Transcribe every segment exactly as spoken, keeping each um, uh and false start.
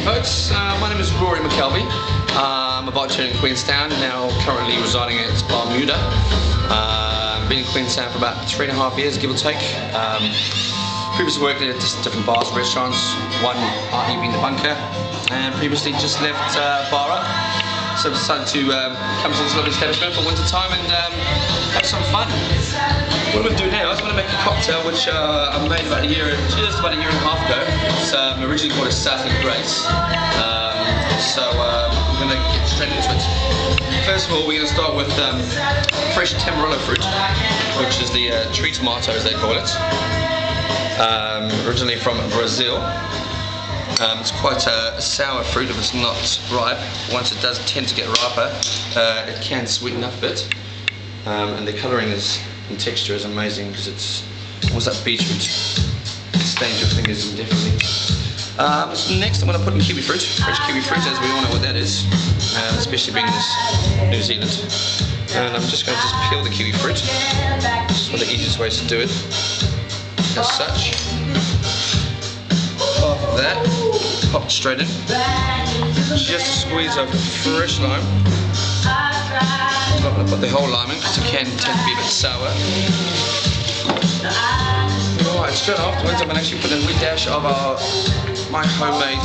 Hey folks, uh, my name is Rory McKelvey. Uh, I'm a botcher in Queenstown, now currently residing at Barmuda. Uh, I've been in Queenstown for about three and a half years, give or take. Um, previously worked at different bars and restaurants, one R E V in the bunker, and previously just left uh, Barra. So I decided to um, come to this lovely establishment for winter time and um, have some fun. What I'm going to do now is I'm going to make a cocktail which uh, I made about a year, just about a year and a half ago. It's um, originally called a Southland Grace. Um, so um, I'm going to get straight into it. First of all, we're going to start with um, fresh tamarillo fruit, which is the uh, tree tomato as they call it. Um, originally from Brazil. Um, it's quite a sour fruit if it's not ripe. Once it does tend to get riper, uh, it can sweeten up a bit. Um, and the colouring is and texture is amazing because it's almost like beetroot. Stains your fingers indefinitely. Um, next, I'm going to put in kiwifruit, fresh kiwifruit, as we all know what that is, um, especially being in New Zealand. And I'm just going to just peel the kiwifruit. It's one of the easiest ways to do it, as such. After that, pop it straight in. Just squeeze a fresh lime. I'm not going to put the whole lime in because it can tend to be a bit sour. Alright, straight afterwards I'm going to actually put in a wee dash of our, my homemade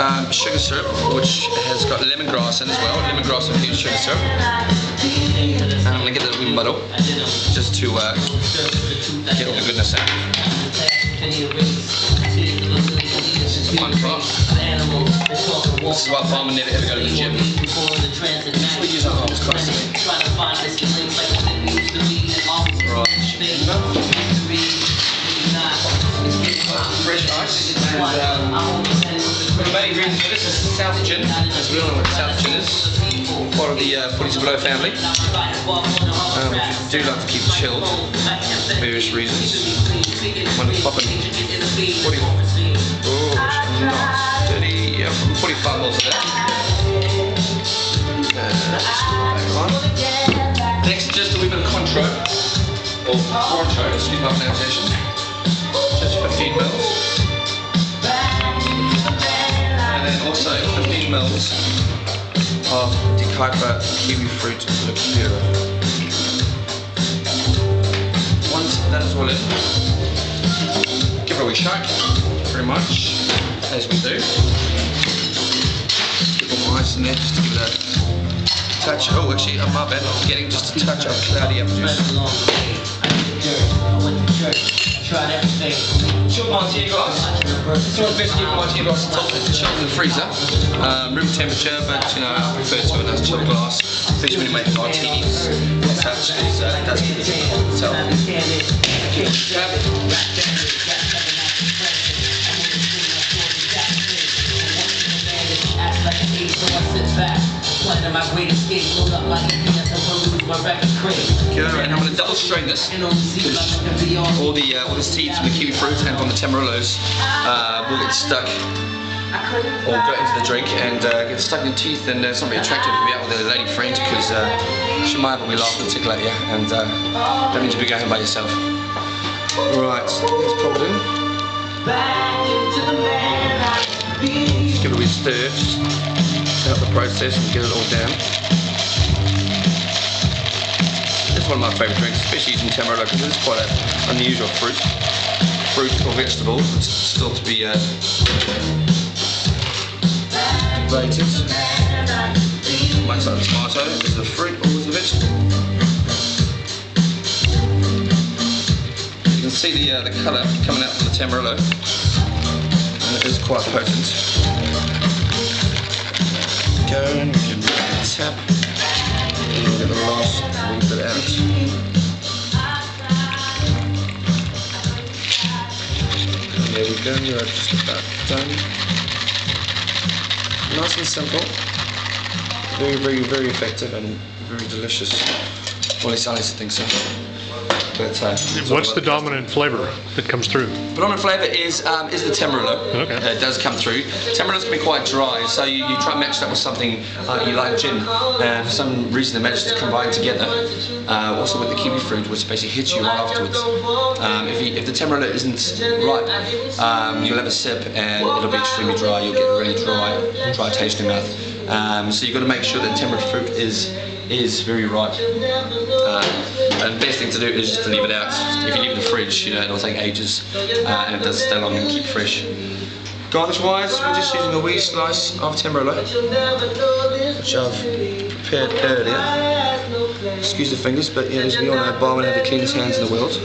um, sugar syrup, which has got lemongrass in as well, lemongrass infused sugar syrup. And I'm going to get a wee muddle just to uh, get all the goodness out. Fun part. This is why farmer never ever go to the gym. We use our homes constantly. Fresh ice. And, um, the main ingredient for this is South Gin, as we all know what South Gin is. Part of the uh, forties below family. Um, I do like to keep chilled for various reasons. When it's popping. Oh, it's not. Yeah, from forty-five mils of that. Uh, Next, just a wee bit of contro, or contro, excuse my pronunciation. Just fifteen mils. And then also fifteen mils of the kaipa kiwifruit liqueur. Once that is all in, give it a wee shake, pretty much, as we do. Nice and there just to give it a touch. Oh, actually, oh, my bad. I'm getting just a touch of cloudy apple juice. Chilled martini glass. It's not best to keep martini glass chilled in the freezer. Um, room temperature, but you know, I prefer to a nice chilled glass, especially when you make martinis. As such, because uh, it does keep the cold itself. Okay, and I'm going to double strain this. All the uh, all the seeds from the kiwi fruit and from the tamarillos uh, will get stuck or go into the drink and uh, get stuck in your teeth, and uh, it's not very attractive to be out with a lady friend because uh, she might have a wee laugh and tickle at you, and uh, don't need to be going by yourself. Alright, so let's pop it in. Just give it a wee stir, help the process and get it all down. It's one of my favourite drinks, especially using tamarillo because it's quite an unusual fruit, fruit or vegetable. It's still to be uh, debated. One side of the tomato is the fruit or is the vegetable. You can see the uh, the colour coming out from the tamarillo, and it is quite potent. Go and give it a tap, and we'll get the last little bit out. And there we go, we are just about done. Nice and simple, very, very, very effective and very delicious. Well, at least I think so. But uh, what's the dominant flavor that comes through? The dominant flavor is um, is the tamarillo. Okay. Uh, it does come through. Tamarillos can be quite dry, so you, you try and match that with something uh, you like, gin. Uh, for some reason, the match is combined together. Uh, also with the kiwifruit, which basically hits you right afterwards. Um, if, you, if the tamarillo isn't ripe, um, you'll have a sip and it'll be extremely dry. You'll get a really dry, dry taste in your mouth. Um, so you've got to make sure that tamarillo fruit is is very ripe. Uh, and the best thing to do is just to leave it out. If you leave it in the fridge, you know, it'll take ages, uh, and it does stay long and keep fresh. Garnish-wise, we're just using a wee slice of tamarillo, which I've prepared earlier. Excuse the fingers, but yeah, as we all know, Barra have the cleanest hands in the world.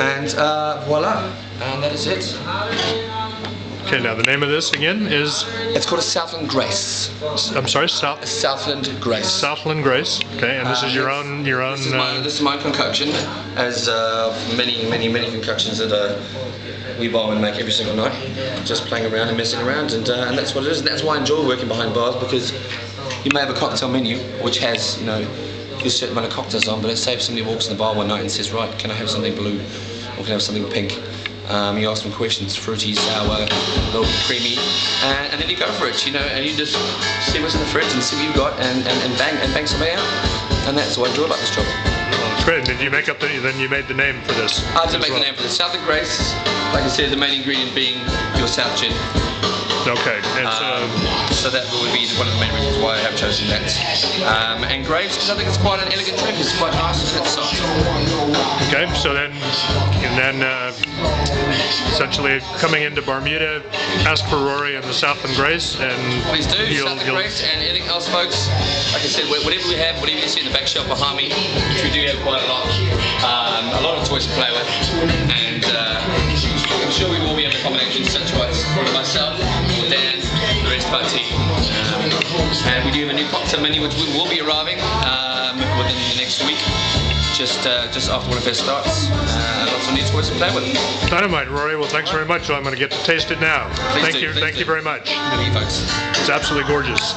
And uh, voila, and that is it. Okay, now the name of this again is? It's called a Southland Grace. I'm sorry, South? Southland Grace. Southland Grace. Okay, and this uh, is your own, your own. This is, uh, my, this is my concoction, as uh, many, many, many concoctions that uh, we barmen make every single night. Just playing around and messing around, and uh, and that's what it is. And that's why I enjoy working behind bars, because you may have a cocktail menu which has, you know, a certain amount of cocktails on, but let's say if somebody walks in the bar one night and says, right, can I have something blue, or can I have something pink? Um, you ask them questions, fruity, sour, a little bit creamy, and, and then you go for it, you know, and you just see what's in the fridge and see what you've got, and, and, and bang, and bang something out, and that's what I do about this job. That's great. Did you make up the, then you made the name for this? I did make well. the name for this. Southern Grace, like I said, the main ingredient being your South Gin. Okay, and so, um, so that would be one of the main reasons why I have chosen that. Um, and grapes, because I think it's quite an elegant drink. It's quite nice and it's soft. Okay, so then, and then uh, essentially coming into Barmuda, ask for Rory and the Southland Grace, and please do Southland Grace and anything else, folks. Like I said, whatever we have, whatever you see in the back shelf behind me, which we do have quite a lot, um, a lot of toys to play with, and uh, I'm sure we will be having combinations such as myself, Dan, the rest of our team. Um, and we do have a new cocktail menu which will be arriving um, within the next week, just uh, just after one of our starts. Uh, lots of new toys to play with. Dynamite, Rory. Well, thanks very much. So I'm going to get to taste it now. Please thank do, you, Thank do. you very much. Thank you, folks. It's absolutely gorgeous.